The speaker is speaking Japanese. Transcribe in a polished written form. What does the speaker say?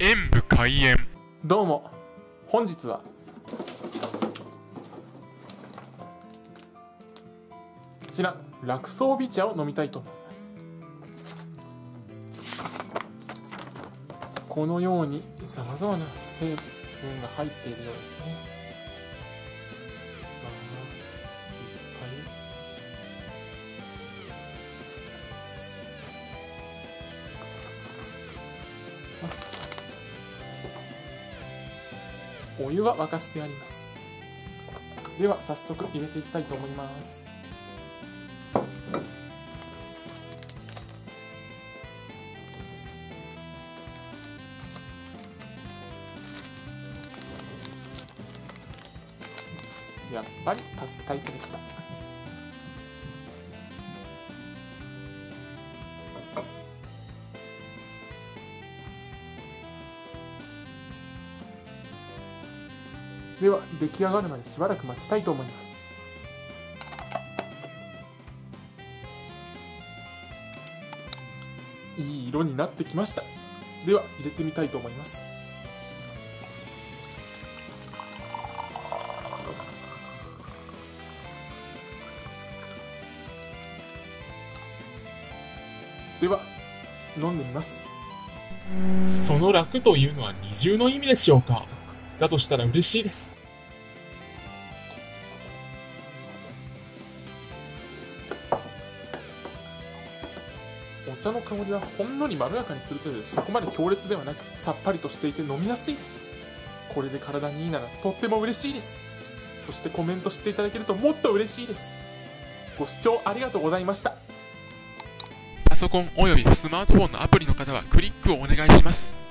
演武開演。どうも、本日はこちら楽草美茶を飲みたいと思います。このようにさまざまな成分が入っているようですね。お湯は沸かしてあります。では早速入れていきたいと思います。やっぱりパックタイプでした。では出来上がるまでしばらく待ちたいと思います。いい色になってきました。では入れてみたいと思います。では飲んでみます。その楽というのは二重の意味でしょうか。だとしたら嬉しいです。お茶の香りはほんのりまろやかにする程度で、そこまで強烈ではなく、さっぱりとしていて飲みやすいです。これで体にいいならとっても嬉しいです。そしてコメントしていただけるともっと嬉しいです。ご視聴ありがとうございました。パソコンおよびスマートフォンのアプリの方はクリックをお願いします。